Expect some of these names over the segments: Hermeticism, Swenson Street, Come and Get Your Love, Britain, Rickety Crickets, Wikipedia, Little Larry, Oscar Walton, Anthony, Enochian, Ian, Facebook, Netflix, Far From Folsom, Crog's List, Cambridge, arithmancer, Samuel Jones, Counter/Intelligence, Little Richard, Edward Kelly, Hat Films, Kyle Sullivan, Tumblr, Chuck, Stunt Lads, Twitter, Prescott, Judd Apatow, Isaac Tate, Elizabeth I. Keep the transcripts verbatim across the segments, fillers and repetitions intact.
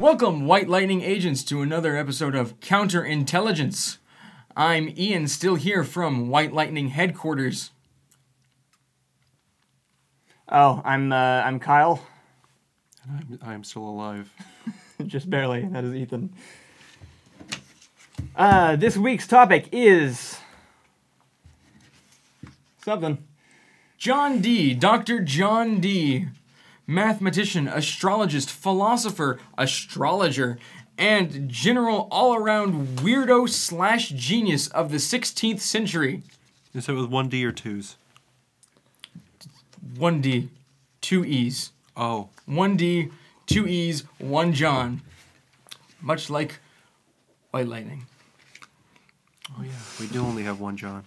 Welcome, White Lightning agents, to another episode of Counter-Intelligence. I'm Ian, still here from White Lightning headquarters. Oh, I'm uh, I'm Kyle. And I'm, I'm still alive. Just barely. That is Ethan. Uh, this week's topic is something. John Dee, Doctor John Dee. Mathematician, astrologist, philosopher, astrologer, and general all-around weirdo slash genius of the sixteenth century. You said it with one D or twos? One D, two E's. Oh. One D, two E's, one John. Much like White Lightning. Oh yeah, we do only have one John.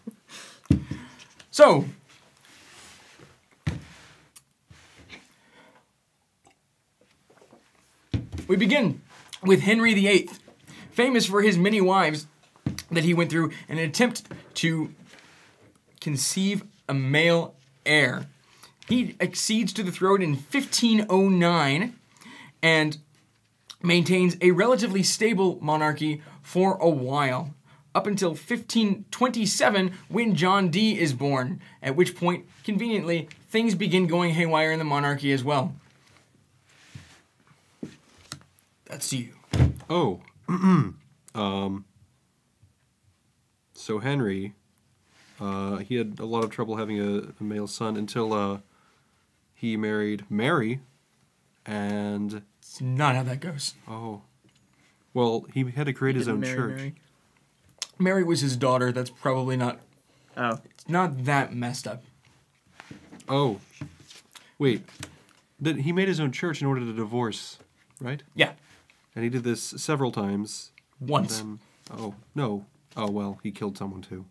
So. We begin with Henry the eighth, famous for his many wives that he went through in an attempt to conceive a male heir. He accedes to the throne in fifteen oh nine and maintains a relatively stable monarchy for a while, up until fifteen twenty-seven when John Dee is born, at which point, conveniently, things begin going haywire in the monarchy as well. That's you. Oh. um. So Henry, uh, he had a lot of trouble having a, a male son until uh, he married Mary, and it's not how that goes. Oh. Well, he had to create his own church. Mary. Mary was his daughter. That's probably not. Oh. It's not that messed up. Oh. Wait. That he made his own church in order to divorce. Right? Yeah. And he did this several times. Once. Then, oh, no. Oh, well, he killed someone, too.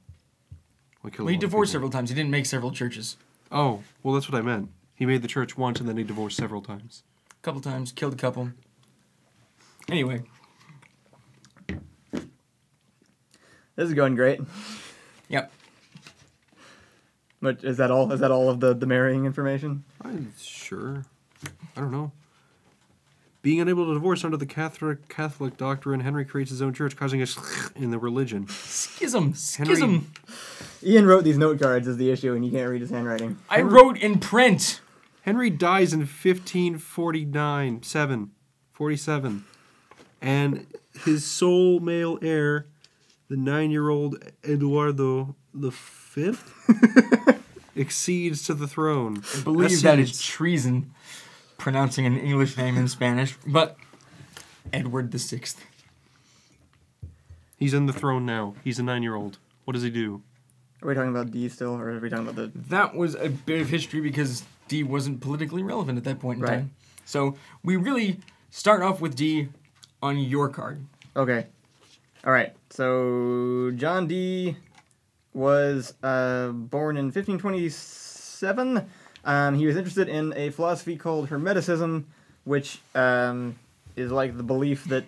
Well, he, well, he divorced several times. He didn't make several churches. Oh, well, that's what I meant. He made the church once, and then he divorced several times. A couple times. Killed a couple. Anyway. This is going great. Yep. But is that all? Is that all of the, the marrying information? I'm sure. I don't know. Being unable to divorce under the Catholic Catholic doctrine, Henry creates his own church, causing a schism in the religion. Schism, schism. Henry... Ian wrote these note cards is the issue, and you can't read his handwriting. Henry... I wrote in print. Henry dies in fifteen forty-nine, seven, forty-seven, and his sole male heir, the nine-year-old Eduardo the Fifth, accedes to the throne. I believe Ascends. That is treason. Pronouncing an English name in Spanish, but Edward the Sixth. He's on the throne now. He's a nine-year-old. What does he do? Are we talking about D still, or are we talking about the... That was a bit of history because D wasn't politically relevant at that point in right. time. So we really start off with D on your card. Okay. All right. So John Dee was uh, born in fifteen twenty-seven... Um, he was interested in a philosophy called Hermeticism, which um, is like the belief that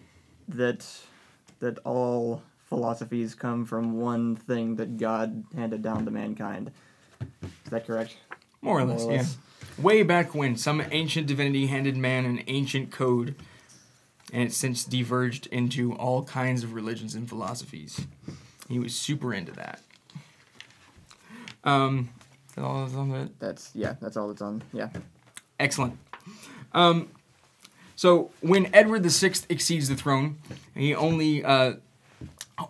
that that all philosophies come from one thing that God handed down to mankind. Is that correct? More or less, More or less. yeah. Way back when some ancient divinity handed man an ancient code, and it's since diverged into all kinds of religions and philosophies. He was super into that. Um... That's all that's on that? That's, yeah, that's all that's on, yeah. Excellent. Um, so, when Edward the Sixth accedes the throne, he only uh,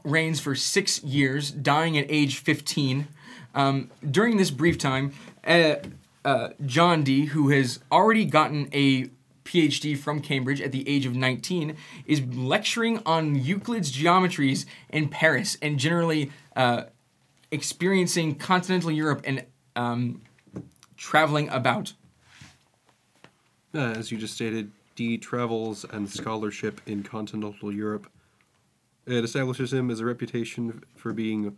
reigns for six years, dying at age fifteen. Um, during this brief time, uh, uh, John Dee, who has already gotten a PhD from Cambridge at the age of nineteen, is lecturing on Euclid's geometries in Paris, and generally uh, experiencing continental Europe and Um, traveling about? As you just stated, Dee travels and scholarship in continental Europe. It establishes him as a reputation for being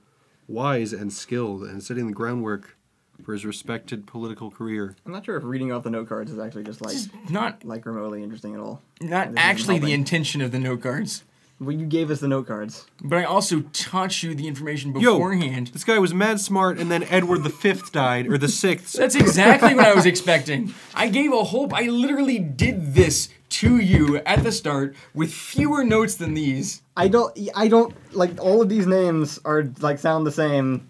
wise and skilled and setting the groundwork for his respected political career. I'm not sure if reading off the note cards is actually just like not like remotely interesting at all. Not actually the intention of the note cards. Well, you gave us the note cards. But I also taught you the information beforehand. Yo, this guy was mad smart, and then Edward the fifth died, or the sixth. That's exactly what I was expecting. I gave a whole... I literally did this to you at the start with fewer notes than these. I don't... I don't... Like, all of these names are, like, sound the same.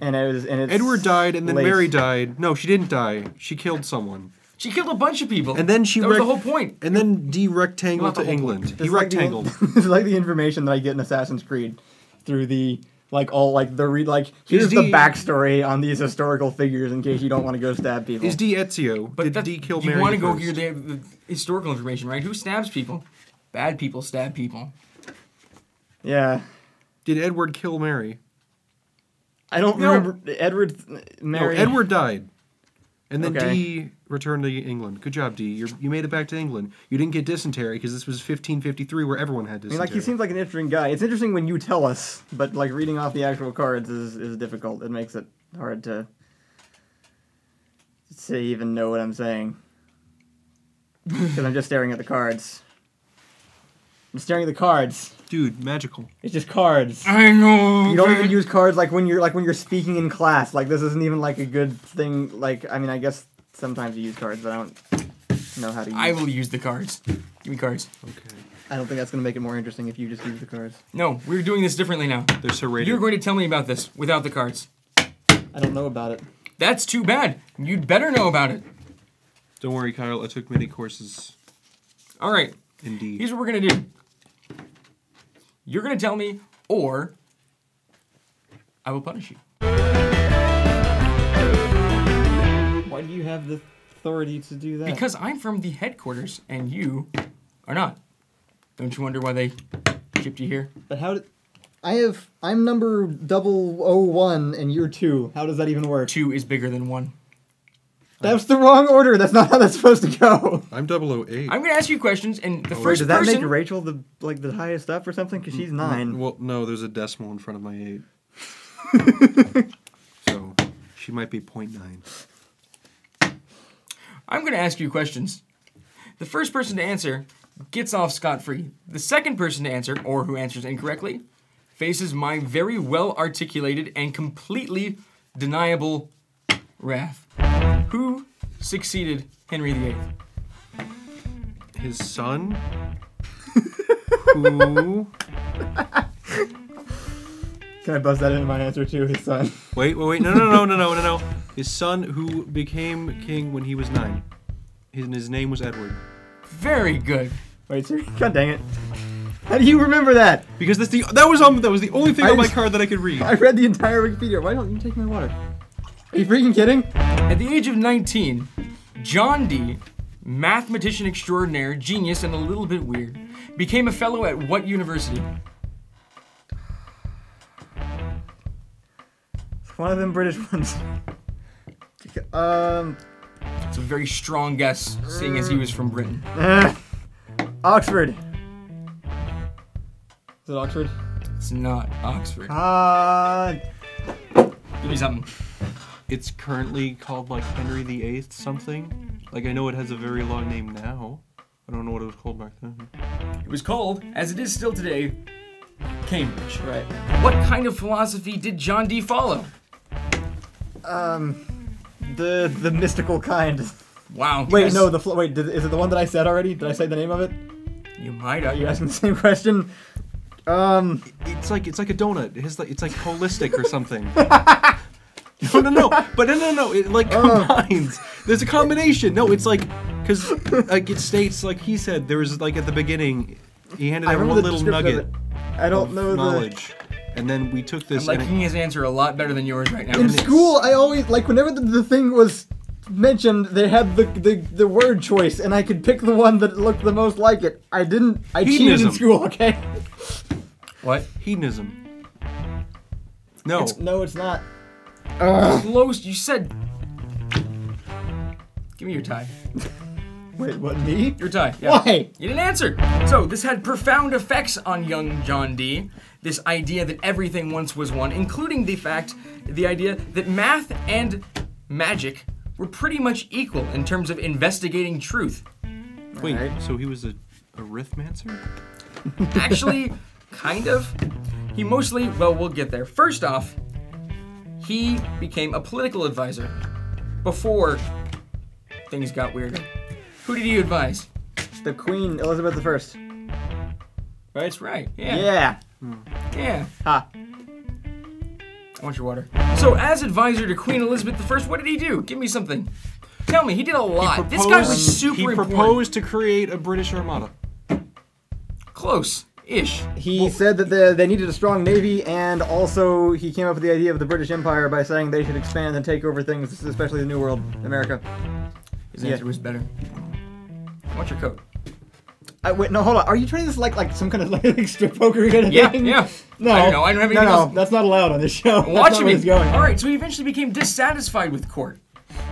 And it was... And it's Edward died, and then late. Mary died. No, she didn't die. She killed someone. She killed a bunch of people. And then she that was the whole point. And then de-rectangled to England. He rectangled. It's like the information that I get in Assassin's Creed through the like all like the read like here's the backstory on these historical figures in case you don't want to go stab people. Is Dee Ezio? But did Dee kill Mary? You want to go hear the, the historical information, right? Who stabs people? Bad people stab people. Yeah. Did Edward kill Mary? I don't no. remember. Edward, Mary. No, Edward died. And then okay. Dee returned to England. Good job, Dee. You're, you made it back to England. You didn't get dysentery because this was fifteen fifty-three where everyone had dysentery. I mean, like, he seems like an interesting guy. It's interesting when you tell us, but like reading off the actual cards is, is difficult. It makes it hard to, to even know what I'm saying. Because I'm just staring at the cards. I'm staring at the cards. Dude, magical. It's just cards. I know. You don't even use cards like when you're like when you're speaking in class. Like this isn't even like a good thing. Like I mean, I guess sometimes you use cards, but I don't know how to use. I will use the cards. Give me cards. Okay. I don't think that's gonna make it more interesting if you just use the cards. No, we're doing this differently now. They're serrated. You're going to tell me about this without the cards. I don't know about it. That's too bad. You'd better know about it. Don't worry, Kyle. I took many courses. All right. Indeed. Here's what we're gonna do. You're gonna tell me, or I will punish you. Why do you have the authority to do that? Because I'm from the headquarters, and you are not. Don't you wonder why they shipped you here? But how did... I have... I'm number double oh one, and you're two. How does that even work? Two is bigger than one. That's the wrong order. That's not how that's supposed to go. I'm double oh eight. I'm going to ask you questions, and the oh, first does that person... make Rachel the like the highest up or something? Because she's nine. Well, no, there's a decimal in front of my eight. So, she might be point nine. I'm going to ask you questions. The first person to answer gets off scot-free. The second person to answer, or who answers incorrectly, faces my very well-articulated and completely deniable wrath. Who succeeded Henry the eighth? His son? Who? Can I buzz that into my answer too? His son. Wait, wait, wait. No, no, no, no, no, no, no. His son who became king when he was nine. His, and his name was Edward. Very good. Wait, sir. God dang it. How do you remember that? Because that's the, that, was on, that was the only thing I on just, my card that I could read. I read the entire Wikipedia. Why don't you take my water? Are you freaking kidding? At the age of nineteen, John Dee, mathematician extraordinaire, genius, and a little bit weird, became a fellow at what university? It's one of them British ones. Um, it's a very strong guess, seeing as he was from Britain. Uh, Oxford. Is it Oxford? It's not Oxford. Uh, Give me something. It's currently called like Henry the eighth something. Like I know it has a very long name now. I don't know what it was called back then. It was called, as it is still today, Cambridge. Right. What kind of philosophy did John Dee follow? Um, the the mystical kind. Wow. Wait, yes. no. The wait. Did, is it the one that I said already? Did I say the name of it? You might. Are you asking the same question? Um, it's like it's like a donut. It's like it's like holistic or something. No, no, no, but no, no, no, it like combines. Uh. There's a combination. No, it's like, because like it states, like he said, there was like at the beginning, he handed out one little nugget I don't of know knowledge. The... And then we took this. I'm liking his answer a lot better than yours right now. In school, I always, like whenever the, the thing was mentioned, they had the, the, the word choice and I could pick the one that looked the most like it. I didn't, I Hedonism. cheated in school, okay? What? Hedonism. No. It's, no, it's not. Uh, Close. You said Give me your tie. Wait, what, me? Your tie, yeah. Why? You didn't answer. So, this had profound effects on young John Dee. This idea that everything once was one, including the fact, the idea that math and magic were pretty much equal in terms of investigating truth. Wait, right. So he was a, a arithmancer? Actually, kind of. He mostly, well, we'll get there. First off, he became a political advisor before things got weird. Who did you advise? The Queen, Elizabeth the First. That's right, yeah. Yeah. Yeah. Ha. I want your water. So, as advisor to Queen Elizabeth the First, what did he do? Give me something. Tell me, he did a lot. Proposed, this guy was super he important. He proposed to create a British Armada. Close-ish. He well, said that the, they needed a strong navy, and also he came up with the idea of the British Empire by saying they should expand and take over things, especially the New World, America. His yeah. answer was better. What's your coat? I, wait, no, hold on. Are you turning this like like some kind of like strip poker kind of yeah, thing? Yeah, yeah. No, I don't know. I don't have anything no, no, else. That's not allowed on this show. Watch me. Going. All right, so he eventually became dissatisfied with court.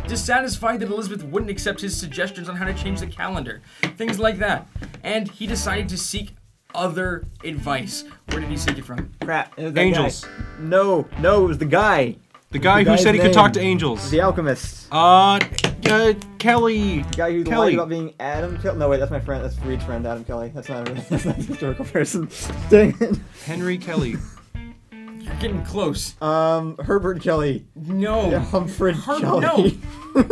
Dissatisfied that Elizabeth wouldn't accept his suggestions on how to change the calendar, things like that. And he decided to seek other advice. Where did he seek it from? Crap. It angels. Guy. No, no, it was the guy. The guy the who said he could talk to angels. The alchemist. Uh, uh Kelly. The guy who Kelly. lied about being Adam Kelly. No, wait, that's my friend. That's Reed's friend, Adam Kelly. That's not a, that's not a historical person. Dang it. Henry Kelly. You're getting close. Um, Herbert Kelly. No. Yeah, Humphrey Her Kelly. No.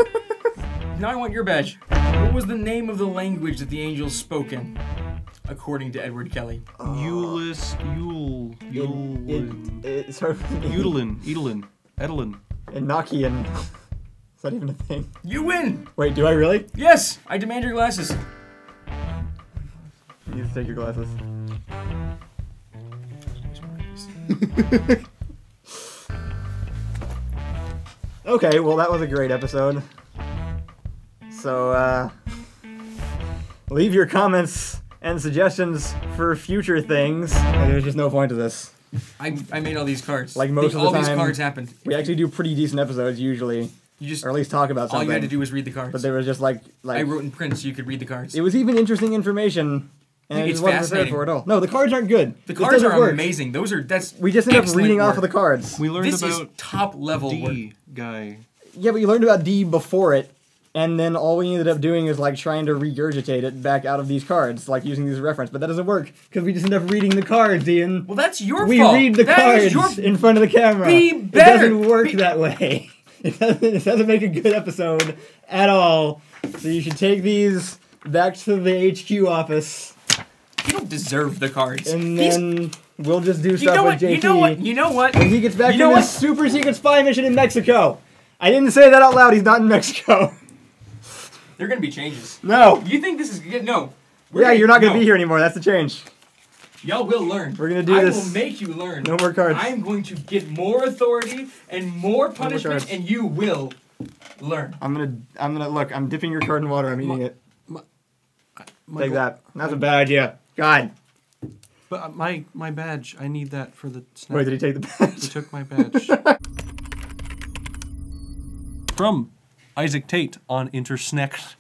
Now I want your badge. What was the name of the language that the angels spoke in, according to Edward Kelly? Uh, Eulus. Eul. Eulin. It, it, Eulin. Eulin. Edelin. Enochian. Is that even a thing? You win! Wait, do I really? Yes! I demand your glasses. You need to take your glasses. Okay, well that was a great episode. So, uh... leave your comments and suggestions for future things. There's just no point to this. I, I made all these cards. Like most of the time. All these cards happened. We actually do pretty decent episodes usually. You just, or at least talk about something. All you had to do was read the cards. But there was just like... like I wrote in print so you could read the cards. It was even interesting information. And it's it wasn't fascinating. For it all. No, the cards aren't good. The cards are work. amazing. Those are... That's We just ended up reading work. off of the cards. We learned this about... This is top level D work. guy. Yeah, but you learned about D before it. And then all we ended up doing is like trying to regurgitate it back out of these cards, like using these reference, but that doesn't work because we just end up reading the cards, Ian. Well, that's your we fault. We read the that cards your... in front of the camera. Be better. It doesn't work Be... that way. It doesn't, it doesn't make a good episode at all. So you should take these back to the H Q office. You don't deserve the cards. And then He's... we'll just do stuff you know with J T. You know what? You know what? When he gets back you know from his super secret spy mission in Mexico. I didn't say that out loud. He's not in Mexico. There are going to be changes. No. You think this is good? No. We're yeah, gonna, you're not going to no. be here anymore. That's the change. Y'all will learn. We're going to do I this. I will make you learn. No more cards. I'm going to get more authority and more punishment, no more and you will learn. I'm going to, I'm going to, look, I'm dipping your card in water. I'm eating my, it. My, my Take that. That's a bad idea. God. But my, my badge, I need that for the snack. Wait, did he take the badge? He took my badge. From... Isaac Tate on Intersnecht.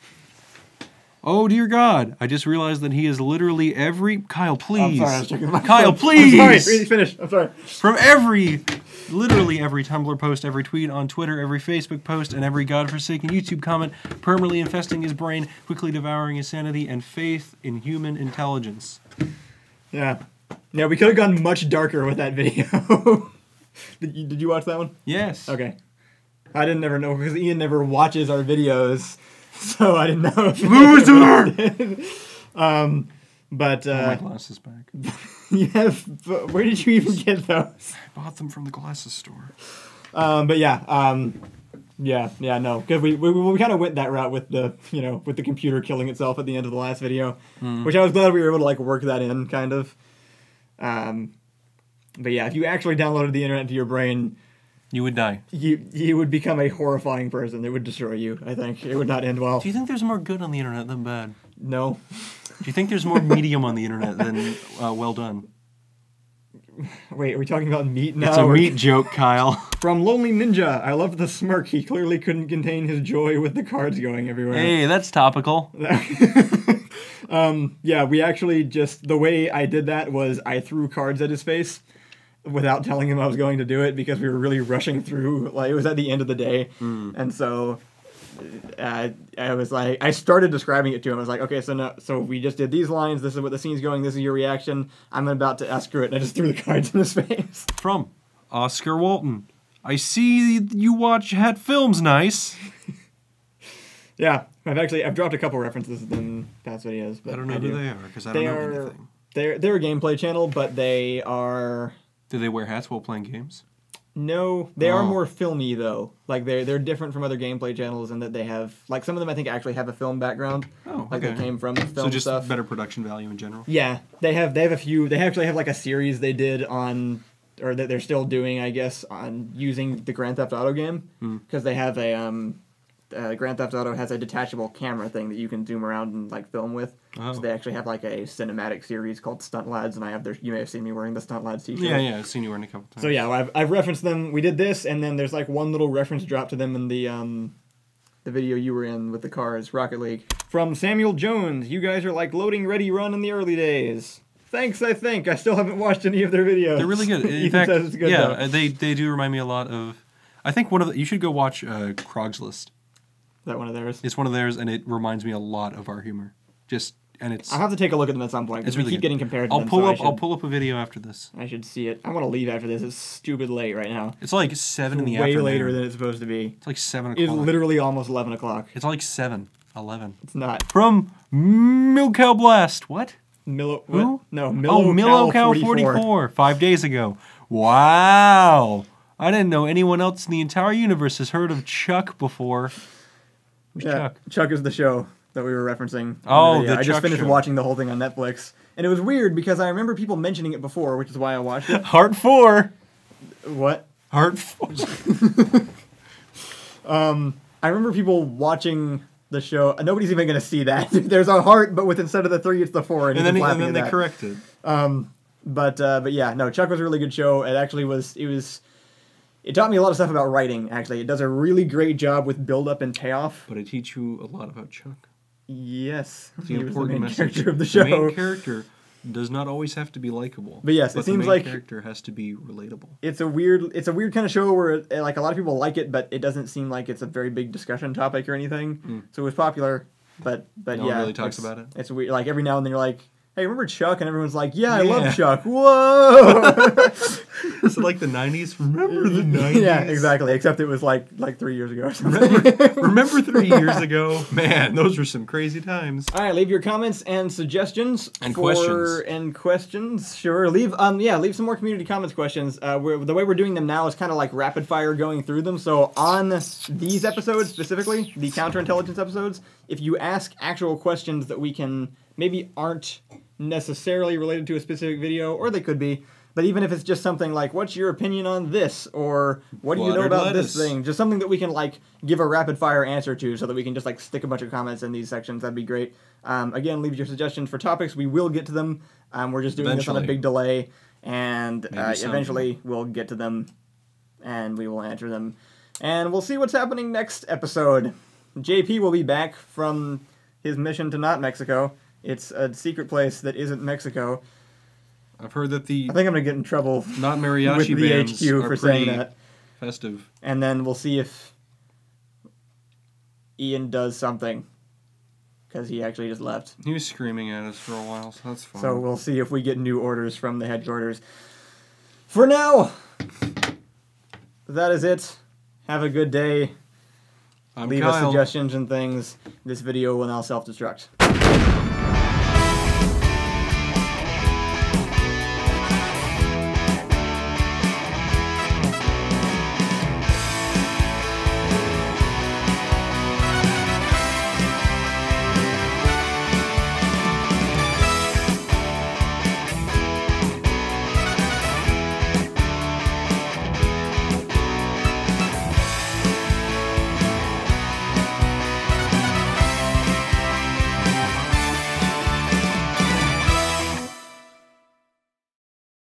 Oh dear God! I just realized that he is literally every Kyle. Please, I'm sorry, I was checking my Kyle. Phone. Please, I'm sorry, really finish. I'm sorry. From every, literally every Tumblr post, every tweet on Twitter, every Facebook post, and every godforsaken YouTube comment, permanently infesting his brain, quickly devouring his sanity and faith in human intelligence. Yeah, yeah. We could have gone much darker with that video. did, you, did you watch that one? Yes. Okay. I didn't never know because Ian never watches our videos, so I didn't know. If Loser! um, but uh, my glasses back. Yeah, but where did you even get those? I bought them from the glasses store. Um, but yeah, um, yeah, yeah, no, because we we, we kind of went that route with the you know with the computer killing itself at the end of the last video, mm. which I was glad we were able to like work that in kind of. Um, but yeah, if you actually downloaded the internet to your brain. You would die. You you would become a horrifying person. It would destroy you, I think. It would not end well. Do you think there's more good on the internet than bad? No. Do you think there's more medium on the internet than uh, well done? Wait, are we talking about meat now? It's a meat joke, Kyle. From Lonely Ninja, I love the smirk. He clearly couldn't contain his joy with the cards going everywhere. Hey, that's topical. um, yeah, we actually just, the way I did that was I threw cards at his face without telling him I was going to do it because we were really rushing through. Like, it was at the end of the day. Mm. And so uh, I was like, I started describing it to him. I was like, okay, so no, so we just did these lines. This is what the scene's going. This is your reaction. I'm about to uh, screw it. And I just threw the cards in his face. From Oscar Walton. I see you watch Hat Films, nice. Yeah, I've actually, I've dropped a couple references than past videos. But I don't know I who do. they are because I don't they know are, anything. They're, they're a gameplay channel, but they are... Do they wear hats while playing games? No, they oh. are more filmy though. Like they're they're different from other gameplay channels in that they have like some of them I think actually have a film background. Oh, okay. Like they came from the film so just stuff. Better production value in general. Yeah, they have they have a few. They actually have like a series they did on, or that they're still doing, I guess, on using the Grand Theft Auto game because mm. they have a um, uh, Grand Theft Auto has a detachable camera thing that you can zoom around and like film with. Oh. So they actually have like a cinematic series called Stunt Lads, and I have their, you may have seen me wearing the Stunt Lads t-shirt. Yeah, yeah, I've seen you wearing it a couple times. So yeah, well, I've, I've referenced them. We did this, and then there's like one little reference drop to them in the um, the video you were in with the cars, Rocket League. From Samuel Jones, you guys are like Loading Ready Run in the early days. Thanks, I think. I still haven't watched any of their videos. They're really good. In Ethan fact, says it's good, yeah, though. they they do remind me a lot of, I think one of the, you should go watch uh, Crog's List. Is that one of theirs? It's one of theirs, and it reminds me a lot of our humor. Just. And it's, I'll have to take a look at them at some point. It's really keep good. getting compared. To I'll them, pull so up. Should, I'll pull up a video after this. I should see it. I want to leave after this. It's stupid late right now. It's like seven it's in the way afternoon. Way later than it's supposed to be. It's like seven o'clock. It's literally almost eleven o'clock. It's like seven. Eleven. It's not. From Milcow Blast. What? Milo. Who? What? No. Milo oh, Milcow forty-four. Five days ago. Wow. I didn't know anyone else in the entire universe has heard of Chuck before. Who's yeah, Chuck? Chuck is the show that we were referencing. Oh, the, the I Chuck just finished show. watching the whole thing on Netflix, and it was weird because I remember people mentioning it before, which is why I watched it. Heart four. What? Heart four. um, I remember people watching the show. Nobody's even going to see that. There's a heart, but with instead of the three, it's the four, and, and then, and then they that. corrected. Um, but uh, but yeah, no, Chuck was a really good show. It actually was. It was. It taught me a lot of stuff about writing. Actually, it does a really great job with build up and payoff. But it teach you a lot about Chuck. Yes, it's an important message. Character of the show. The main character does not always have to be likable. But yes, but it seems the main like character has to be relatable. It's a weird, it's a weird kind of show where it, like a lot of people like it, but it doesn't seem like it's a very big discussion topic or anything. Mm. So it was popular, but but no yeah, one really talks about it. It's weird. Like every now and then, you're like, hey, remember Chuck? And everyone's like, yeah, I yeah. love Chuck. Whoa! It's like the nineties. Remember the nineties? Yeah, exactly. Except it was like like three years ago or something. Remember, remember three years ago? Man, those were some crazy times. All right, leave your comments and suggestions. And for, questions. And questions, sure. Leave, um, yeah, leave some more community comments questions. Uh, we're, the way we're doing them now is kind of like rapid fire going through them. So on these episodes specifically, the Counter/Intelligence episodes, if you ask actual questions that we can maybe aren't necessarily related to a specific video, or they could be, but even if it's just something like, what's your opinion on this, or what do Water you know about lettuce. this thing, just something that we can like give a rapid fire answer to so that we can just like stick a bunch of comments in these sections, that'd be great. Um, again, leave your suggestions for topics, we will get to them, um, we're just doing eventually. this on a big delay, and uh, eventually we'll get to them, and we will answer them, and we'll see what's happening next episode. J P will be back from his mission to not Mexico. It's a secret place that isn't Mexico. I've heard that the... I think I'm going to get in trouble not mariachi with the H Q for saying that. Festive. And then we'll see if Ian does something. Because he actually just left. He was screaming at us for a while, so that's fine. So we'll see if we get new orders from the headquarters. For now, that is it. Have a good day. I'm Leave Kyle. us suggestions and things. This video will now self-destruct.